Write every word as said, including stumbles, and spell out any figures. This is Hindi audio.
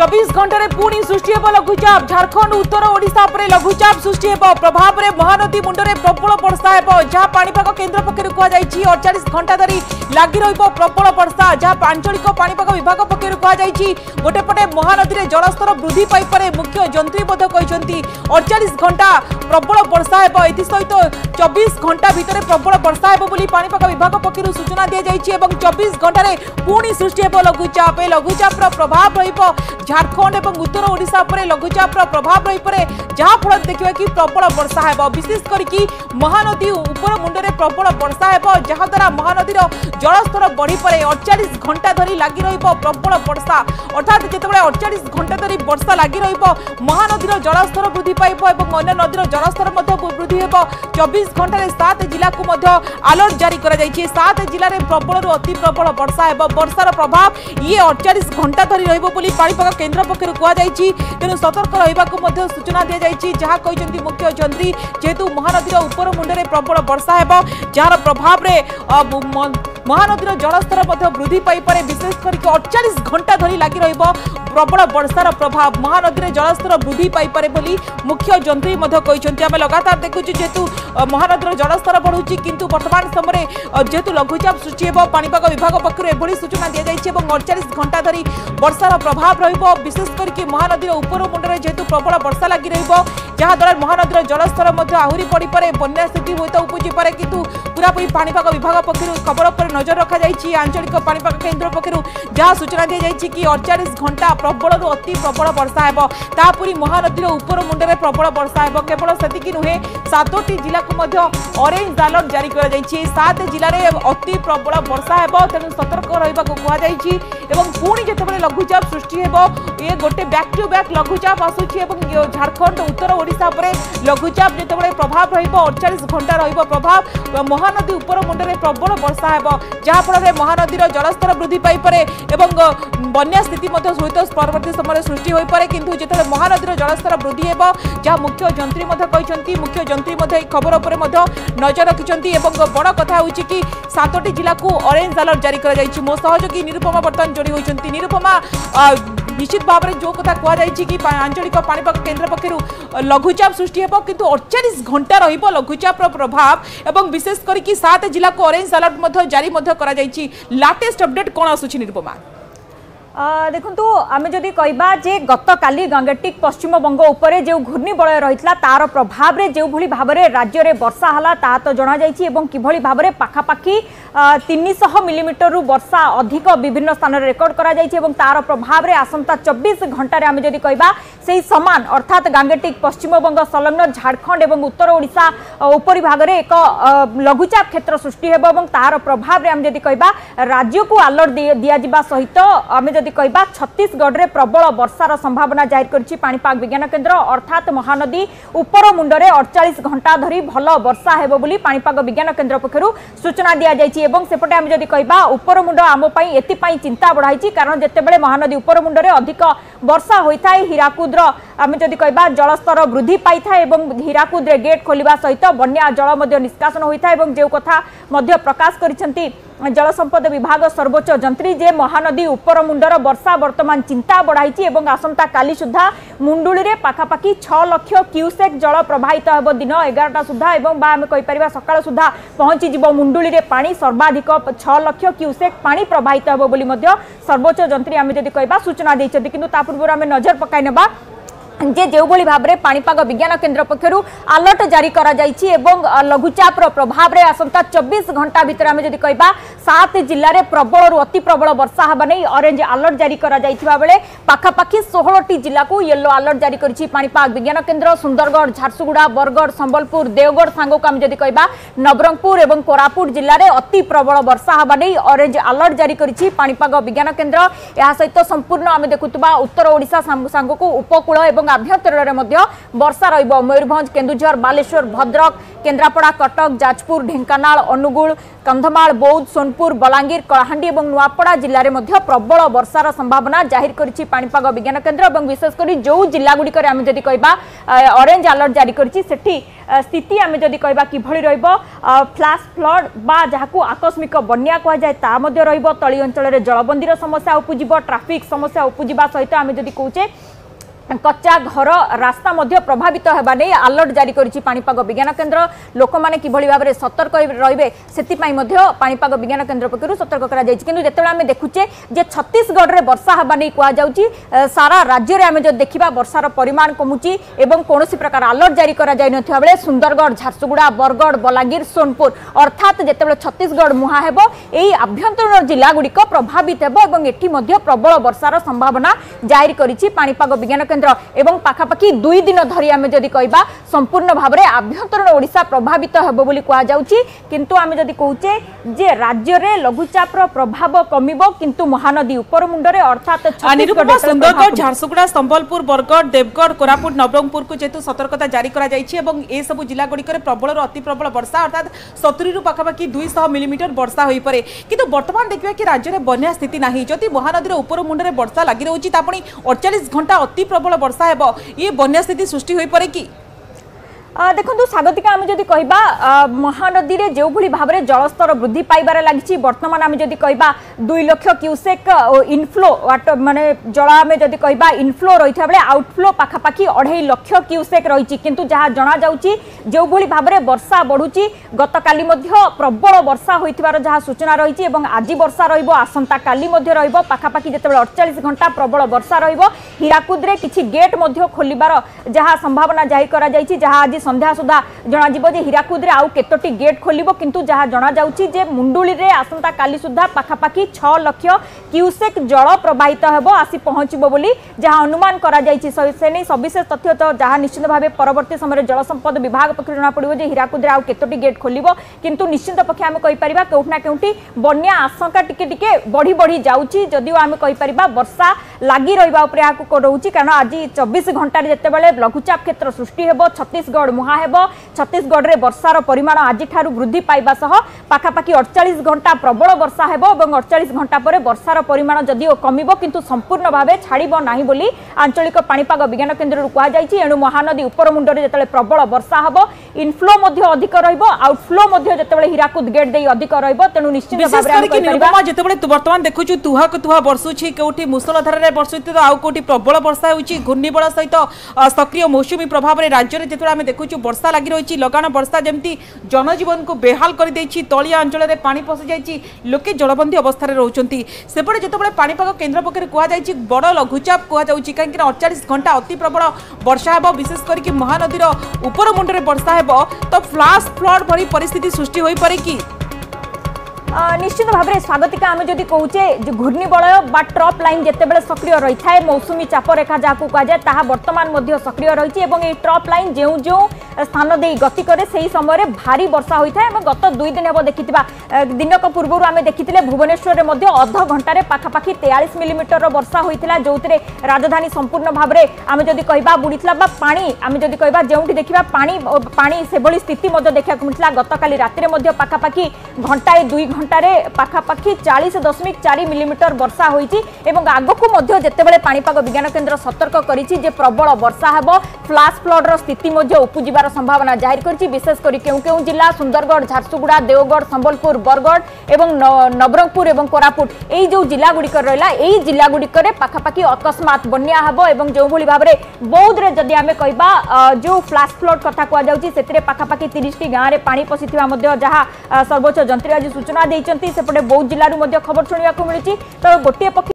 चौबीस घंटे पुणी सृष्टि होब लघुचाप झारखंड उत्तर ओडिशा पर लघुचाप सृष्टि होब प्रभाव में महानदी मुंडे प्रबल वर्षा होब जहाँ पाणीपाग केन्द्र पक्षर कहुई अड़चाश घंटा धरी लग रहा प्रबल वर्षा जहाँ आंचलिक पाणीपाग विभाग पक्षर कहुई गोटेपटे महानदी में जलस्तर वृद्धि पाइपर मुख्य जंत्री कहते अड़चाश घंटा प्रबल वर्षा होब ए सहित चौबीस घंटा भितर प्रबल वर्षा होब पाणीपाग विभाग पक्षर सूचना दी जाइए और चौबीस घंटे पुणी सृष्टि होब लघुचाप ए लघुचापर प्रभाव रहिबो झारखंड और उत्तर ओडिशा पर लघुचापर प्रभाव रही जहाँ फल देखा कि प्रबल वर्षा होब विशेष करके महानदी उपर मुंडे प्रबल वर्षा होब जहाद्वारा महानदी जलस्तर बढ़ीपे अड़चाश घंटा धरी लग रहा प्रबल वर्षा अर्थात जितेबाला अड़चाश घंटा धरी वर्षा लग रहा महानदी जलस्तर वृद्धि पाइब और अन्य नदी जलस्तर वृद्धि होब चौबीस घंटे सात जिला को अलर्ट जारी करत जिले में प्रबल अति प्रबल वर्षा होब वर्षार प्रभाव ये अड़चाश घंटा धरी रही पाणीपाग केन्द्र पक्षर कहुई तेणु सतर्क रहा सूचना दी जाइए जहाँ कहते मुख्य जंत्री जेहेतु महानदी उपर मुंडे प्रबल वर्षा होब जार प्रभाव में महानदी जलस्तर वृद्धि पाइपर विशेष करके अड़चाश घंटा धरी लग रहा प्रबल वर्षार प्रभाव महानदी में जलस्तर वृद्धि पाइपर बोली मुख्य जंत्री कहते आम लगातार देखु जेहेतु महानदी जलस्तर बढ़ुची किंतु वर्तमान समय जेहेतु लघुचाप सृष्टि होब पाणीपाग विभाग पक्षर एभली सूचना दी जाइए और अड़चाश घंटा धरी वर्षार प्रभाव रहिबो विशेष करके महानदी उपर मुंडे जेहेतु प्रबल वर्षा लग रहा जहाद्वारा महानदी जलस्तर आहरी बढ़ीपे बन्या स्थिति हूँ तो उपजिपे किंतु पूरापूरी पाणीपाग विभाग पक्षर खबर पर नजर रखा जाइए आंचलिक पाणीपाग केन्द्र पक्षर जहाँ सूचना दी जाइए कि अड़चाश घंटा प्रबल अति प्रबल वर्षा होब तापुरी महानदी उपर मुंडे प्रबल वर्षा होब केवल से नुहे सातोटी जिला को ऑरेंज अलर्ट जारी कर सात जिले में अति प्रबल वर्षा होब तेणु सतर्क रहा कहुई पुणी जितेबाला लघुचाप सृष्टि होब ये गोटे बैक टू बैक लघुचाप आसूची झारखंड उत्तर ओडिशा पर लघुचाप जितेबाला प्रभाव अड़चाश घंटा रहिबो प्रभाव महानदी उपर मुंडे प्रबल वर्षा होब जहाँ फल में महानदी जलस्तर वृद्धि पाइपे बन्या स्थिति सहित परवर्ती समय सृष्टि हो पाए किंतु जितने महानदी जलस्तर वृद्धि होब जहाँ मुख्य जंत्री कहते मुख्य जंत्री खबर पर नजर रखिंट बड़ कथा हो कि सातोटी जिला को ऑरेंज अलर्ट जारी कर मो सहयोगी निरुपमा बर्तमान जोड़ी होती निरुपमा निश्चित भाव में जो कथा कहुई कि आंचलिक पाणीपाग केन्द्र पक्षर लघुचाप सृष्टि होब किंतु अड़चाश घंटा रहिबो लघुचापर प्रभाव एवं विशेष करके सात जिला को ऑरेंज अलर्ट जारी करा लेटेस्ट अपडेट कौन आसूची निरुपमा देखु आम जदि कहवा जे गत काली गंगेटिक पश्चिम बंग उपरे जो घूर्णिबलय रही तार प्रभाव में जो भली भाव में राज्य में वर्षा हला ता तो जना जाइछि एवं किभली भाव में पाखापाखि तीन सौ मिलीमीटर रु वर्षा अधिक विभिन्न स्थान रे रेकॉर्ड करा जाइछि एवं तार प्रभाव में आसंता चौबीस घंटे आम जदि कहवा से सामान अर्थात गंगेटिक पश्चिम बंग संलग्न झारखंड और उत्तर ओडिशा उपरी भाग में एक लघुचाप क्षेत्र सृष्टि होब एवं तार प्रभाव में आम जदि कहवा राज्य को अलर्ट दिया सहित आम जदि कहवा छत्तीसगढ़ में प्रबल वर्षार संभावना जाहिर करछि पाणीपाग विज्ञान केन्द्र अर्थात महानदी उपर मुंडे अड़चाश घंटा धरी भल वर्षा हेबो बोली पाणीपाग विज्ञान केन्द्र पक्षरु सूचना दिया जाइछि एवं सेपटे आम जदि कहवा उपर मुंड आम पई एति पई चिंता बढ़ाइछि कारण जेतेबेले महानदी उपर मुंडे अधिक वर्षा होइथाय हीराकुद्र आम जदि कहवा जलस्तर वृद्धि पाइथाय एवं हीराकुद्रे गेट खोलिबा सहित बन्या जल मध्य निष्कासन होइथाय एवं जे कथा मध्य प्रकाश करिसंती जलसंपद विभाग सर्वोच्च जंत्री जे महानदी उपर मुंडर वर्षा वर्तमान चिंता बढ़ाई एवं आसंता काली सुधा मुंडुली रे पाखापाखि छह लाख क्यूसेक जल प्रभावित होब दिन एगारटा सुधा एवं आम कहीपर सकाल सुधा पहुंची जीवो मुंडुली रे पानी सर्वाधिक छह लाख क्यूसेक पानी प्रभावित होब बोली मध्य सर्वोच्च जंत्री आम जदि कहबा सूचना दैछथि किंतु ता पूर्व आम नजर पकाई नेबा जे जो भाव में पाणीपाग विज्ञान केन्द्र पक्षर अलर्ट जारी करा एवं लघुचापर प्रभाव में आसंता चौबीस घंटा भितर आम जदि कहवा सात जिले में प्रबल रु अति प्रबल वर्षा होबा नहीं ऑरेंज अलर्ट जारी करा बेले पाखापाखि सोलहटी जिला को येलो अलर्ट जारी करिछि पाणीपाग विज्ञान केन्द्र सुंदरगढ़ झारसुगुड़ा बरगढ़ संबलपुर देवगढ़ सांगोक आम जदि कहवा नवरंगपुर और कोरापुट जिले में अति प्रबल वर्षा होबा नहीं ऑरेंज अलर्ट जारी करिछि पाणीपाग विज्ञान केन्द्र या सहित संपूर्ण आम देखुवा उत्तर ओडिशा सांगोक उपकूल आभ्यंतरण वर्षा रहिब। मयूरभंज, केन्दुझर, बालेश्वर, भद्रक, केन्द्रापड़ा, कटक, जाजपुर, ढेंकानाल, अनुगुल, कंधमाल, बौद्ध, सोनपुर, बलांगीर, कलाहांडी और नुआपड़ा जिले में प्रबल वर्षार संभावना जाहिर करिछि पाणीपाग विज्ञान केन्द्र। और विशेषकर जो जिलागुड़ी आम जदि कहिबा ऑरेंज अलर्ट जारी करिछि सेठी स्थिति आम जदि कहिबा किभली रहिब। फ्लैश फ्लड बा जहाकू आकस्मिक बन्या कह जाए ता मध्य रहिब। तळी अंचल जलबंदीर समस्या उपजिब, ट्राफिक समस्या उपजिबा सहित आम जदि कहूचे कच्चा घर रास्ता मध्य प्रभावित होगा नहीं अलर्ट जारी करिछि पाणीपाग विज्ञान केन्द्र। लोक मैंने किभली भाव में सतर्क रहिबे सेतिपाई मध्य पाणीपाग विज्ञान केन्द्र पक्षर सतर्क करा जाइछि। किंतु जेतेबेले आमे देखुचे जे छत्तीसगढ़ रे वर्षा होगा नहीं कह जाउछि, सारा राज्य रे आमे जो देखिबा वर्षार परिमाण कमुछि एवं कोनोसी प्रकार अलर्ट जारी करा जाय नथिबा बेले सुंदरगढ़, झारसुगुड़ा, बरगढ़, बलांगीर, सोनपुर अर्थात जेतेबेले छत्तीसगढ़ मुहा हेबो एही आभ्यंतरण जिला गुडी प्रभावित हेबो एवं एठी मध्य प्रबल वर्षार संभावना जारी करिछि पाणीपाग विज्ञान केन्द्र। एवं पाखापाखी दुई दिन धरी आम जदि कहिबा संपूर्ण भाव में आभ्यंतरण ओडिशा प्रभावित हेबो बोली कह जाउछि। किंतु आम जदि कहूचे जे राज्य रे लघुचापर प्रभाव कमिबो किंतु महानदी उपर मुंडरे अर्थात छत्तीसगढ़, सुंदरगढ़, झारसुगुड़ा, संबलपुर, बरगढ़, देवगढ़, कोरापुट, नवरंगपुर को जेतु सतर्कता जारी करा जाइछि एवं ए सब जिला गुडिकर प्रबल अति प्रबल वर्षा अर्थात सत्तरी रु पाखापाखी दुई सौ मिलीमीटर वर्षा होई परे। किंतु बर्तमान देखिबा कि राज्य रे बन्या स्थिति नाही। जदि महानदी उपर मुंडरे वर्षा लागि रहउछि ता पणी अड़तालीस घंटा अति प्रबल वर्षा हेबो ये बन्या स्थिति सृष्टि होई परे कि देखो स्वागतिका आम जदि कहिबा महानदी रे जो भली भाव में जलस्तर वृद्धि पाइबार लगी। बर्तमान आम जदि कहिबा दुई लक्ष क्यूसेक इनफ्लो वाटर माने जल आम जदि कहिबा इनफ्लो रही बेले आउटफ्लो पाखापाखी अढ़ाई लक्ष क्यूसेक रही। किंतु जहाँ जना जाउची जो भली भाव में वर्षा बढ़ुची गतकाली मध्य प्रबल वर्षा होइतिबार जहाँ सूचना रही आज वर्षा रहिबो आसंता काली मध्य रहिबो पाखापाखी जेतेबेले अड़तालीस घंटा प्रबल वर्षा रहिबो। हीराकुद रे किछि गेट मध्य खोलिबार जहाँ संभावना जाहिर करा जाइछि जहाँ आज संध्या सुधा जनाजिब जे हीराकुद रे आउ केतोटी गेट खोलिबो। किंतु जहाँ जना जाउची जे मुंडुली रे आसंता काली सुधा पाखापाखी छह लक्ष क्यूसेक जल प्रवाहित हेबो आसी पहुँचबो बोली जहाँ अनुमान करा जाइछि। से नै सविशेष तथ्य तो जहाँ निश्चित भावे परवर्ती समय जल संपद विभाग पक्ष जना पड़िबो जे हीराकुद रे आउ केतोटी गेट खोलिबो। किंतु निश्चित पक्षे आमे कहि परिबा कोठना केउटी बन्या आशंका टिके टिके बढ़ी बढ़ी जाउची जदियो आमे कहि परिबा वर्षा लागि रहिबा उपरे आकु कोडउची कारण आज चौबीस घंटा रे जेतेबेले लघुचाप क्षेत्र सृष्टि हेबो छत्तीसगढ़ मुहा हेबो। छत्तीसगढ़ रे वर्षार परिमाण आज ठारू वृद्धि पाइबा सह पाखापाखी अड़तालीस घंटा प्रबल वर्षा हेबो एवं अड़तालीस घंटा पर वर्षार परिमाण जदिओ कमिबो किंतु संपूर्ण भावे छाड़िबो नाही बोली आंचलिक पाणीपाग विज्ञान केन्द्ररु कहा जाइछि। एणु महानदी उपर मुंडरे जेतेबेले प्रबल वर्षा हेबो इनफ्लो मध्ये अधिक रहिबो आउटफ्लो मध्ये जेतेबेले हीराकुद गेट देई अधिक रहिबो। तेनु निश्चित भावे आमे कहि परिबा जेतेबेले वर्तमान देखुछु तुहा को तुहा बरसुछि कोठी मुसलधार रे बरसुछि तो आउ कोठी प्रबल वर्षा होउछि। घूर्णिबल सहित सक्रिय मौसुमी प्रभाव रे राज्य रे जेतेबेले आमे देखुछु वर्षा लागि रहिछि। लगान वर्षा जेमति जनजीवन को बेहाल करि दैछि, तलिया अंचल रे पानी पसि जाइछि, लोके जलबंदी अवस्था रे रहउछंती। सेपड़े जेतेबेले पाणीपाग केन्द्र पखरे कहा जाइछि बड़ लघुचाप कहा जाउछि काहेकि अड़तालीस घंटा अति प्रबल वर्षा हेबो विशेष करके महानदी रो उपर मुंड रे वर्षा हेबो तो फ्लैश फ्लड भरी परिस्थिति सृष्टि होई पारे कि निश्चित भाव में स्वागतिका आम जदि कहे घूर्णिबलय बा ट्रफ लाइन जितेबाला सक्रिय रही है मौसुमी चापरेखा जहाँ कह जाए ता बर्तमान सक्रिय रही है। ट्रफ लाइन जो जो स्थान दे गति करे से ही समय भारी वर्षा होता है। गत दुई दिन हम देखि दिनक पूर्व आम देखी भुवनेश्वर में अध घंटे पाखापाखी तेयालीस मिलीमीटर वर्षा होता जो राजधानी संपूर्ण भाव में आम जदि कह बुड़ीला पा आम जदि कह जो देखा पा से स्थित देखा मिलता गतकाली राति पाखापाखी घंटाए दुई घंटे पाखापाखी चालीस दशमिक चार मिलीमीटर वर्षा होती। आगक जितेबाला पाणीपाग विज्ञान केन्द्र सतर्क कर प्रबल वर्षा हे फ्लैश फ्लड्र स्थिति उपजिबार संभावना जाहिर कर विशेष करी क्यों क्यों जिला सुंदरगढ़, झारसुगुड़ा, देवगढ़, संबलपुर, बरगढ़ एवं नवरंगपुर एवं कोरापुट यही जो जिलागुड़िक रहा यही जिलागुड़िक पाखापाखी अकस्मात बन्या हे जो भाव में बौद्धे जदि आम कह जो फ्लैश फ्लड कथा कहते पाखापाखी तीस टी गाँव में पानी पशि जहाँ सर्वोच्च जंत्री आज सूचना देइचंती। सेपटे बौद्ध जिलूर खबर शुणा मिली तो गोटे पक्ष